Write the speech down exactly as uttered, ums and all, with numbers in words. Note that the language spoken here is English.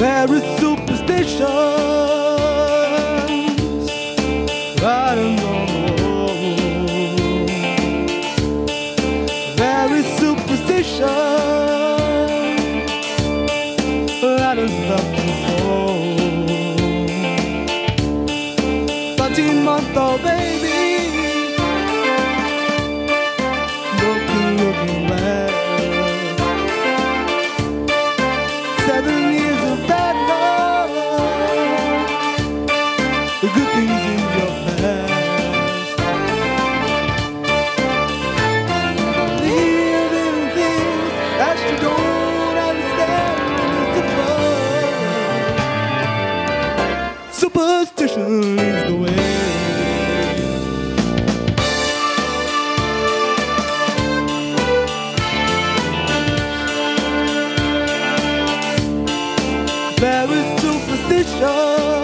There is superstition, I don't know. There is superstition, that is not before. Thirteen month old baby, looking, looking well. Seven years. The good things in your past, living things that you don't understand is the superstition is the way. There is superstition.